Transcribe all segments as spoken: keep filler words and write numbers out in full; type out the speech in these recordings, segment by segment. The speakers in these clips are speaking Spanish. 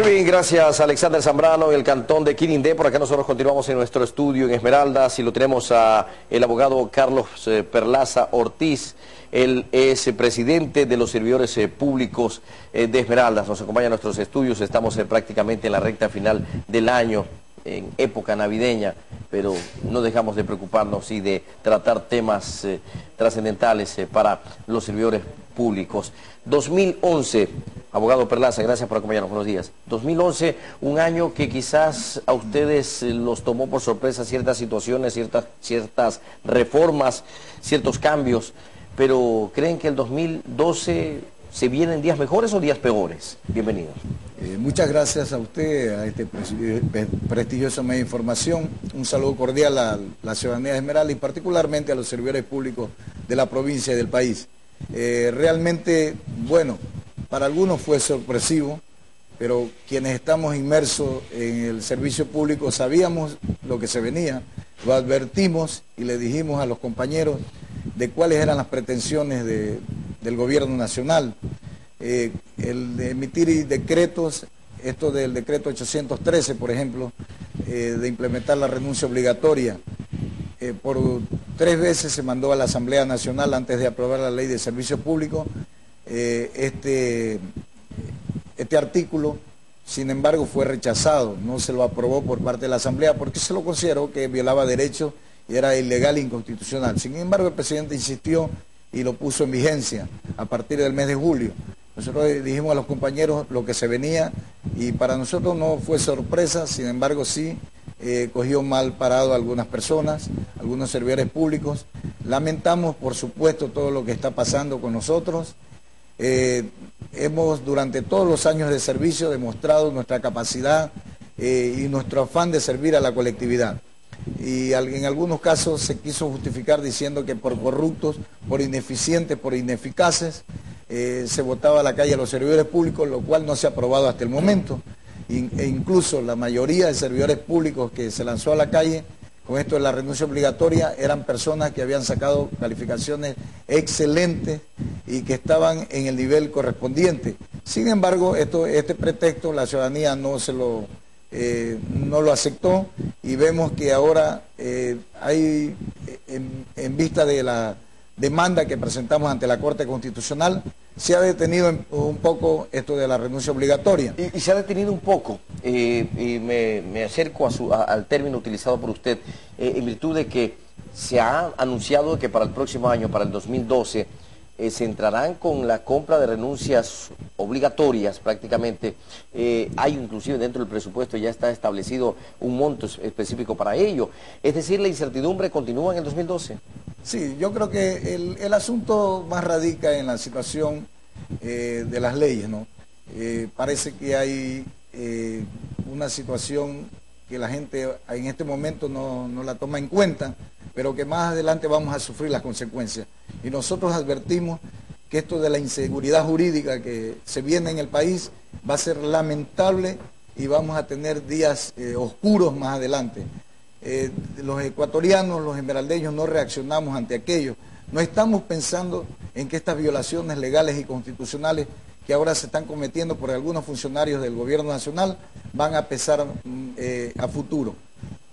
Muy bien, gracias Alexander Zambrano en el cantón de Quirindé. Por acá nosotros continuamos en nuestro estudio en Esmeraldas y lo tenemos a el abogado Carlos eh, Perlaza Ortiz. Él es eh, presidente de los servidores eh, públicos eh, de Esmeraldas. Nos acompaña en nuestros estudios, estamos eh, prácticamente en la recta final del año, en época navideña, pero no dejamos de preocuparnos y de tratar temas eh, trascendentales eh, para los servidores públicos. dos mil once, abogado Perlaza, gracias por acompañarnos, buenos días. dos mil once, un año que quizás a ustedes eh, los tomó por sorpresa ciertas situaciones, ciertas, ciertas reformas, ciertos cambios, pero ¿creen que el dos mil doce se vienen días mejores o días peores? Bienvenidos. Eh, muchas gracias a usted, a este prestigioso medio de información. Un saludo cordial a la ciudadanía de Esmeralda y particularmente a los servidores públicos de la provincia y del país. Eh, realmente, bueno, para algunos fue sorpresivo, pero quienes estamos inmersos en el servicio público sabíamos lo que se venía, lo advertimos y le dijimos a los compañeros de cuáles eran las pretensiones de, del gobierno nacional. Eh, el de emitir decretos, esto del decreto ochocientos trece, por ejemplo, eh, de implementar la renuncia obligatoria, eh, por tres veces se mandó a la Asamblea Nacional antes de aprobar la ley de servicio público, eh, este, este artículo, sin embargo, fue rechazado, no se lo aprobó por parte de la Asamblea porque se lo consideró que violaba derechos y era ilegal e inconstitucional. Sin embargo, el presidente insistió y lo puso en vigencia a partir del mes de julio. Nosotros dijimos a los compañeros lo que se venía y para nosotros no fue sorpresa, sin embargo sí eh, cogió mal parado a algunas personas, algunos servidores públicos. Lamentamos por supuesto todo lo que está pasando con nosotros. Eh, hemos durante todos los años de servicio demostrado nuestra capacidad eh, y nuestro afán de servir a la colectividad. Y en algunos casos se quiso justificar diciendo que por corruptos, por ineficientes, por ineficaces, Eh, se votaba a la calle a los servidores públicos, lo cual no se ha aprobado hasta el momento. In, e incluso la mayoría de servidores públicos que se lanzó a la calle con esto de la renuncia obligatoria eran personas que habían sacado calificaciones excelentes y que estaban en el nivel correspondiente. Sin embargo, esto, este pretexto la ciudadanía no se lo, eh, no lo aceptó y vemos que ahora eh, hay, en, en vista de la demanda que presentamos ante la Corte Constitucional, se ha detenido un poco esto de la renuncia obligatoria. Y, y se ha detenido un poco, eh, y me, me acerco a su, a, al término utilizado por usted, eh, en virtud de que se ha anunciado que para el próximo año, para el dos mil doce, eh, se entrarán con la compra de renuncias obligatorias prácticamente. Eh, hay inclusive dentro del presupuesto ya está establecido un monto específico para ello. Es decir, la incertidumbre continúa en el dos mil doce. Sí, yo creo que el, el asunto más radica en la situación eh, de las leyes, ¿no? Eh, parece que hay eh, una situación que la gente en este momento no, no la toma en cuenta, pero que más adelante vamos a sufrir las consecuencias. Y nosotros advertimos que esto de la inseguridad jurídica que se viene en el país va a ser lamentable y vamos a tener días eh, oscuros más adelante. Eh, los ecuatorianos, los esmeraldeños no reaccionamos ante aquello, no estamos pensando en que estas violaciones legales y constitucionales que ahora se están cometiendo por algunos funcionarios del gobierno nacional van a pesar eh, a futuro.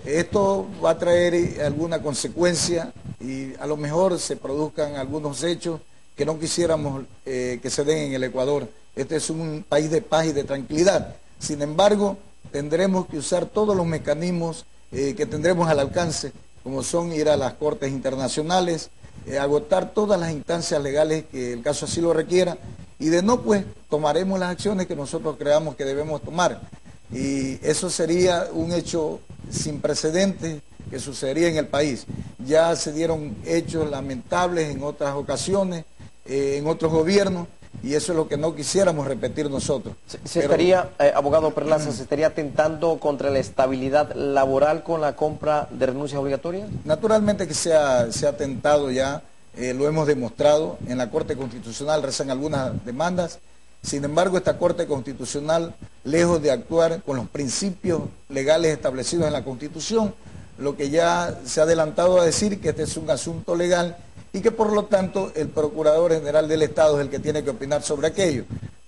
Esto va a traer alguna consecuencia y a lo mejor se produzcan algunos hechos que no quisiéramos eh, que se den en el Ecuador. Este es un país de paz y de tranquilidad, sin embargo tendremos que usar todos los mecanismos Eh, que tendremos al alcance, como son ir a las cortes internacionales, eh, agotar todas las instancias legales que el caso así lo requiera, y de no, pues, tomaremos las acciones que nosotros creamos que debemos tomar. Y eso sería un hecho sin precedentes que sucedería en el país. Ya se dieron hechos lamentables en otras ocasiones, eh, en otros gobiernos, y eso es lo que no quisiéramos repetir nosotros. Se, se Pero, estaría, eh, abogado Perlaza, ¿se estaría atentando contra la estabilidad laboral con la compra de renuncias obligatorias? Naturalmente que se ha, se ha atentado ya, eh, lo hemos demostrado, en la Corte Constitucional rezan algunas demandas, sin embargo esta Corte Constitucional, lejos de actuar con los principios legales establecidos en la Constitución, lo que ya se ha adelantado a decir que este es un asunto legal, y que por lo tanto el Procurador General del Estado es el que tiene que opinar sobre aquello.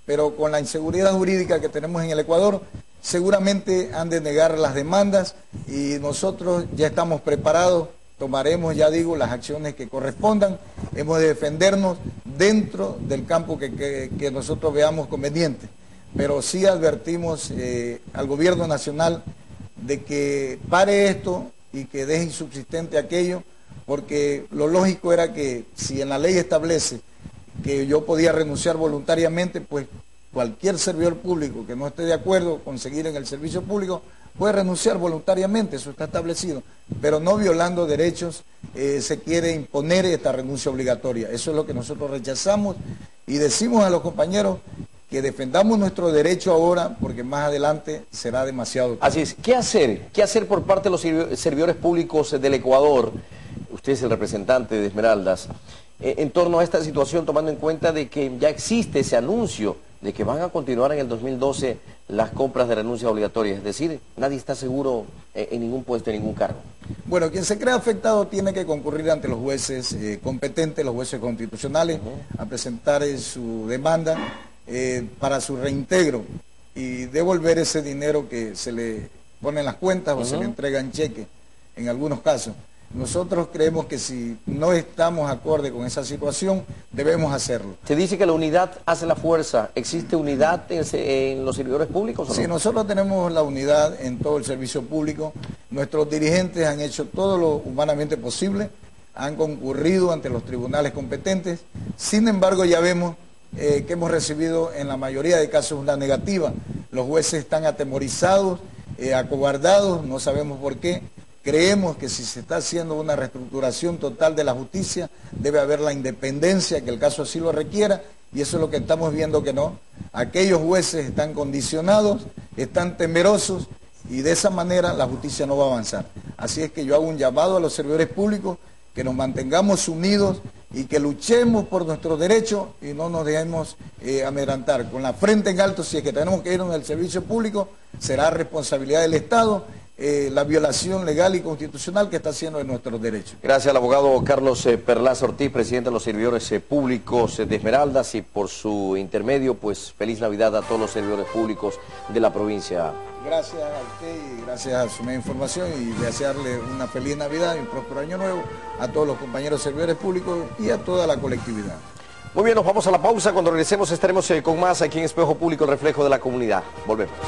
pero con la inseguridad jurídica que tenemos en el Ecuador, seguramente han de negar las demandas y nosotros ya estamos preparados, tomaremos, ya digo, las acciones que correspondan, hemos de defendernos dentro del campo que, que, que nosotros veamos conveniente, pero sí advertimos eh, al gobierno nacional de que pare esto y que deje insubsistente aquello, porque lo lógico era que si en la ley establece que yo podía renunciar voluntariamente, pues cualquier servidor público que no esté de acuerdo con seguir en el servicio público puede renunciar voluntariamente, eso está establecido, pero no violando derechos eh, se quiere imponer esta renuncia obligatoria. Eso es lo que nosotros rechazamos y decimos a los compañeros que defendamos nuestro derecho ahora, porque más adelante será demasiado. Así es. ¿Qué hacer? ¿Qué hacer por parte de los servidores públicos del Ecuador? Usted es el representante de Esmeraldas. Eh, en torno a esta situación, tomando en cuenta de que ya existe ese anuncio de que van a continuar en el dos mil doce las compras de renuncia obligatoria, es decir, nadie está seguro eh, en ningún puesto, en ningún cargo. Bueno, quien se crea afectado tiene que concurrir ante los jueces eh, competentes, los jueces constitucionales, uh-huh. a presentar eh, su demanda eh, para su reintegro y devolver ese dinero que se le pone en las cuentas uh-huh. o se le entrega en cheque, en algunos casos. Nosotros creemos que si no estamos acorde con esa situación, debemos hacerlo. Se dice que la unidad hace la fuerza. ¿Existe unidad en, en los servidores públicos? ¿O no? Sí, nosotros tenemos la unidad en todo el servicio público. Nuestros dirigentes han hecho todo lo humanamente posible, han concurrido ante los tribunales competentes. Sin embargo, ya vemos eh, que hemos recibido en la mayoría de casos una negativa. Los jueces están atemorizados, eh, acobardados, no sabemos por qué. Creemos que si se está haciendo una reestructuración total de la justicia, debe haber la independencia, que el caso así lo requiera, y eso es lo que estamos viendo que no. Aquellos jueces están condicionados, están temerosos, y de esa manera la justicia no va a avanzar. Así es que yo hago un llamado a los servidores públicos, que nos mantengamos unidos y que luchemos por nuestros derechos y no nos dejemos eh, amedrantar. Con la frente en alto, si es que tenemos que irnos al servicio público, será responsabilidad del Estado, Eh, la violación legal y constitucional que está haciendo de nuestros derechos. Gracias al abogado Carlos eh, Perlaza Ortiz, presidente de los servidores eh, públicos eh, de Esmeraldas, y por su intermedio, pues feliz Navidad a todos los servidores públicos de la provincia. Gracias a usted y gracias a su media información, y desearle una feliz Navidad y un próspero año nuevo a todos los compañeros servidores públicos y a toda la colectividad. Muy bien, nos vamos a la pausa. Cuando regresemos estaremos eh, con más aquí en Espejo Público, el reflejo de la comunidad. Volvemos.